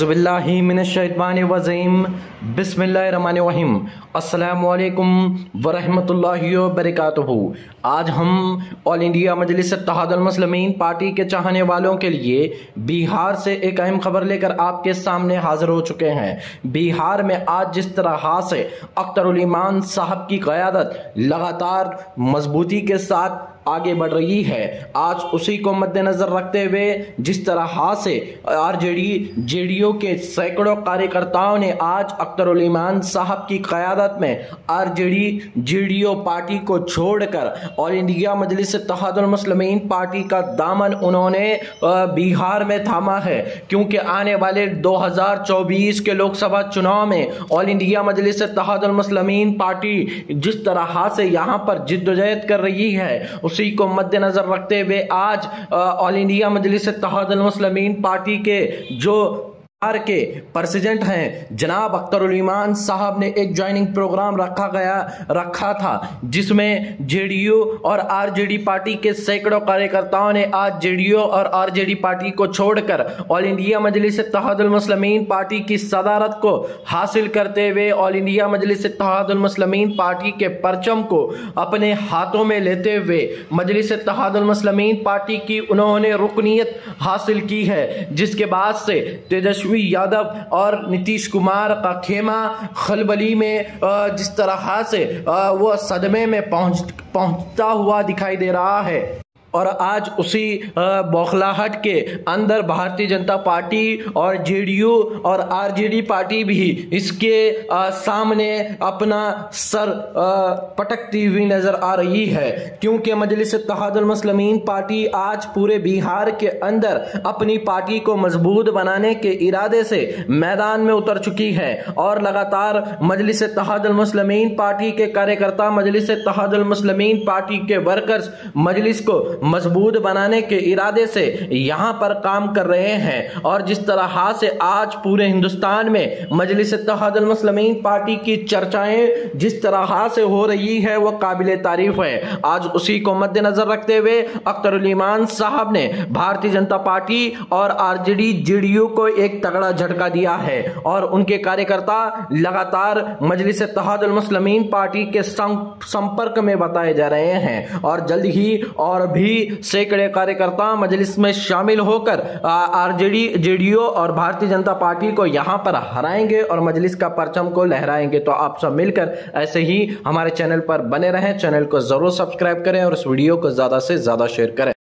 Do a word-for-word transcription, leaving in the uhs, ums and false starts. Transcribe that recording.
बिस्मिल्लाहिर्रहमानिर्रहीम। अस्सलामुअलैकुम वरहमतुल्लाहि वबरकातुहू। आज हम all India Majlis-e-Ittehadul Muslimeen party के चाहने वालों के लिए बिहार से एक अहम खबर लेकर आपके सामने हाजिर हो चुके हैं। बिहार में आज जिस तरह से अख्तरुल ईमान साहब की क़यादत लगातार मजबूती के साथ आगे बढ़ रही है, आज उसी को मद्देनज़र रखते हुए जिस तरह से आरजेडी जेडीयू के सैकड़ों कार्यकर्ताओं ने आज अख्तरुल ईमान साहब की क़यादत में आरजेडी जेडीयू पार्टी को छोड़कर all India Majlis-e-Ittehadul Muslimeen party का दामन उन्होंने बिहार में थामा है, क्योंकि आने वाले दो हज़ार चौबीस के लोकसभा चुनाव में all India Majlis-e-Ittehadul Muslimeen party जिस तरह से यहाँ पर जिद्दोजहद कर रही है, उसी को मद्देनजर रखते हुए आज all India Majlis-e-Ittehadul Muslimeen party के जो बिहार के प्रेसिडेंट हैं जनाब अख्तरुल ईमान साहब ने एक ज्वाइनिंग प्रोग्राम रखा गया रखा था, जिसमें जेडीयू और आरजेडी पार्टी के सैकड़ों कार्यकर्ताओं ने आज जेडीयू और आरजेडी पार्टी को छोड़कर all India Majlis-e-Ittehadul Muslimeen party की सदारत को हासिल करते हुए all India Majlis-e-Ittehadul Muslimeen party के परचम को अपने हाथों में लेते हुए मजलिस-ए-इत्तेहादुल मुस्लिमीन पार्टी की उन्होंने रुकनियत हासिल की है, जिसके बाद से तेजस्वी यादव और नीतीश कुमार का खेमा खलबली में जिस तरह से वो सदमे में पहुंच पहुंचता हुआ दिखाई दे रहा है। और आज उसी बौखलाहट के अंदर भारतीय जनता पार्टी और जेडीयू और आरजेडी पार्टी भी इसके सामने अपना सर पटकती हुई नजर आ रही है, क्योंकि मजलिस-ए-इत्तेहादुल मुस्लिमीन पार्टी आज पूरे बिहार के अंदर अपनी पार्टी को मजबूत बनाने के इरादे से मैदान में उतर चुकी है और लगातार मजलिस-ए-इत्तेहादुल मुस्लिमीन पार्टी के कार्यकर्ता, मजलिस-ए-इत्तेहादुल मुस्लिमीन पार्टी के वर्कर्स मजलिस को मजबूत बनाने के इरादे से यहाँ पर काम कर रहे हैं। और जिस तरह से आज पूरे हिंदुस्तान में मजलिस-ए-इत्तेहादुल मुस्लिमीन पार्टी की चर्चाएं जिस तरह से हो रही है वो काबिले तारीफ है। आज उसी को मद्देनजर रखते हुए अख्तरुल ईमान साहब ने भारतीय जनता पार्टी और आरजेडी जेडीयू को एक तगड़ा झटका दिया है और उनके कार्यकर्ता लगातार मजलिस-ए-इत्तेहादुल मुस्लिमीन पार्टी के संपर्क में बताए जा रहे हैं और जल्द ही और भी सैकड़े कार्यकर्ता मजलिस में शामिल होकर आरजेडी जेडीयू और भारतीय जनता पार्टी को यहां पर हराएंगे और मजलिस का परचम को लहराएंगे। तो आप सब मिलकर ऐसे ही हमारे चैनल पर बने रहें, चैनल को जरूर सब्सक्राइब करें और इस वीडियो को ज्यादा से ज्यादा शेयर करें।